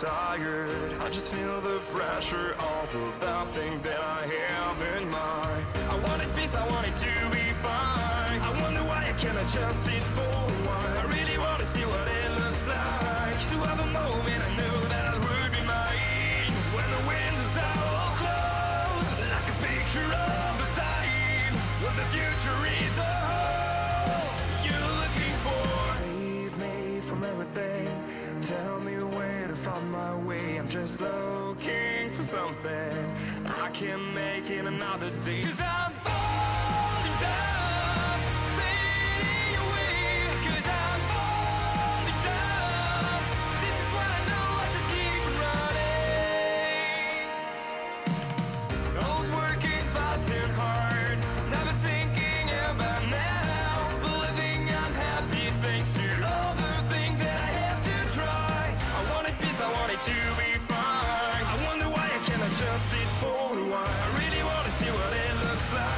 Tired. I just feel the pressure of the thing that I have in mind. I wanted peace, I wanted to be fine. I wonder why I cannot just sit for a while. I really want to see what it looks like to have a moment I knew that would be mine. When the windows are all closed, like a picture of the time when the future is the whole you're looking for. Save me from everything. Tell me where to find my way. I'm just looking for something I can make in another day. 'Cause I'm falling down, fading away. 'Cause I'm falling down. This is what I know, I just keep running. Always working fast and hard, never thinking about now. Believing I'm happy thanks to all the things that I have to try. I wanted to be fine. I wonder why I cannot just sit for a while. I really want to see what it looks like.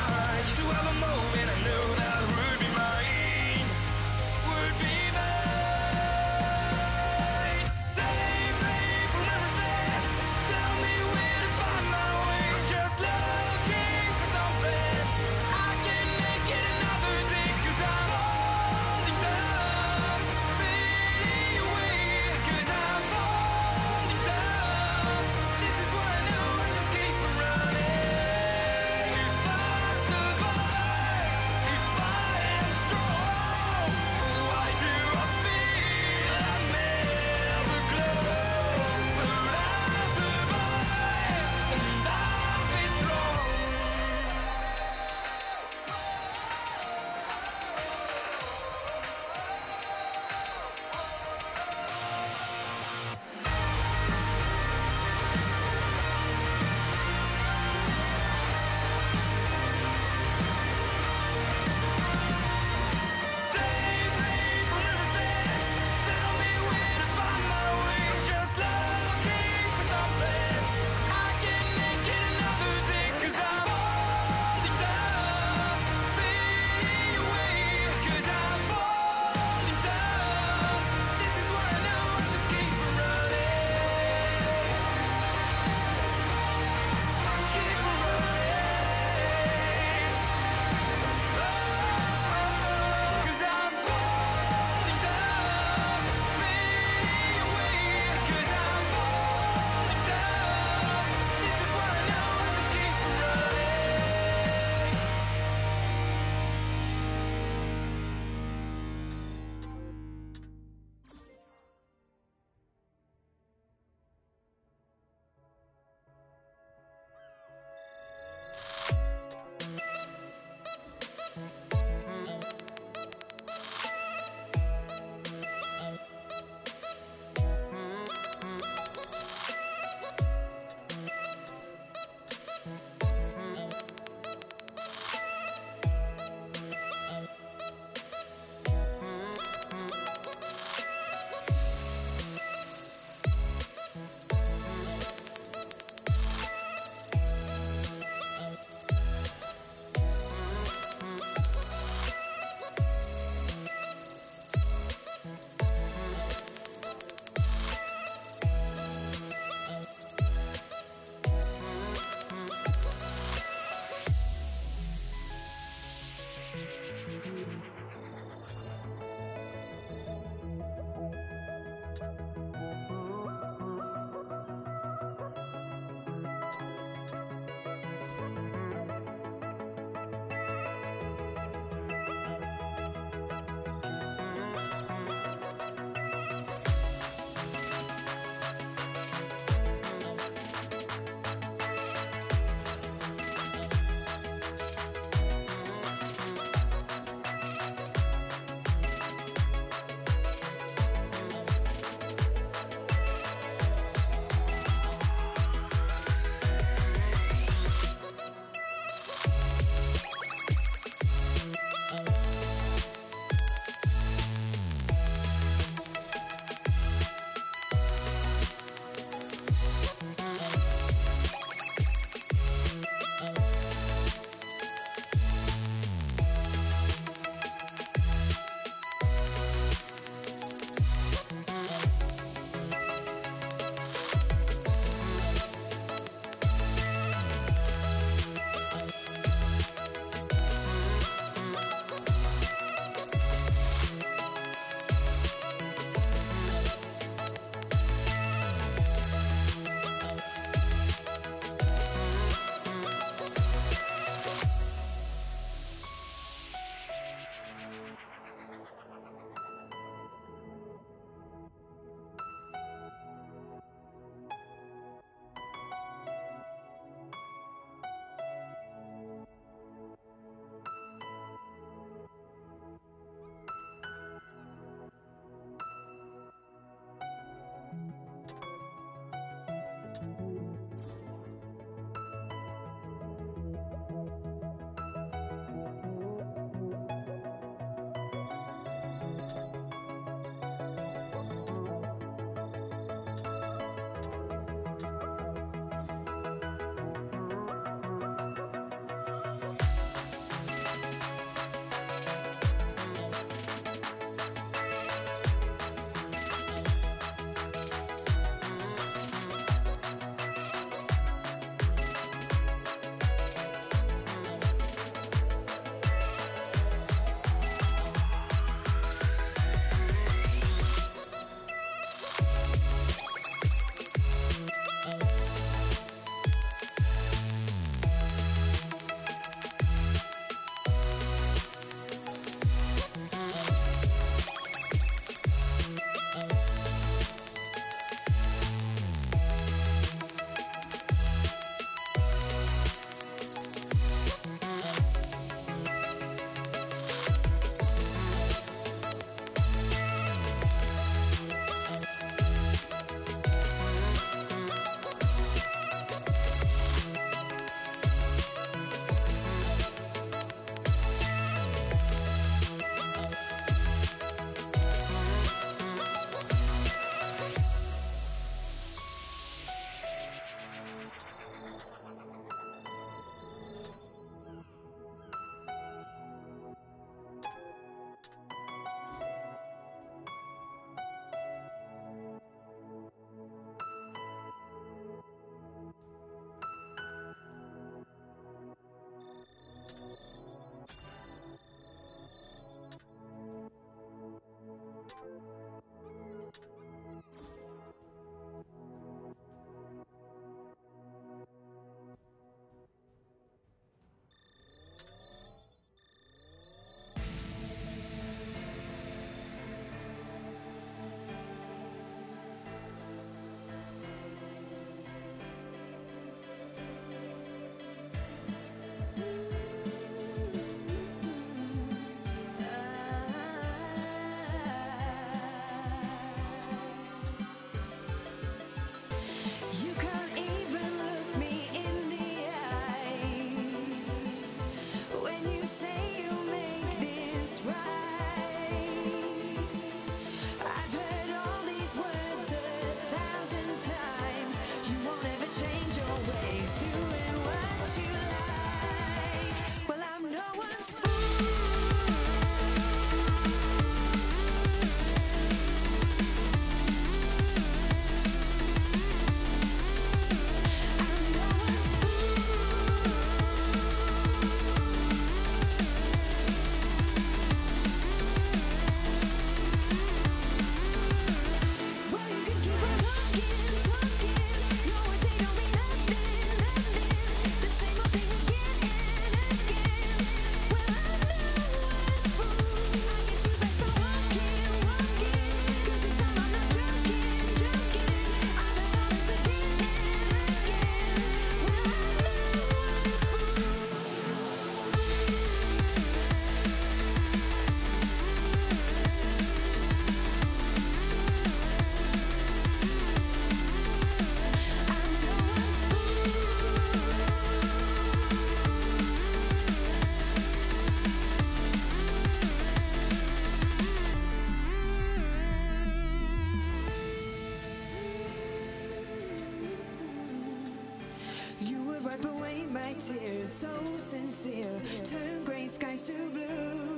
wipe away my tears, so sincere. Turn gray skies to blue.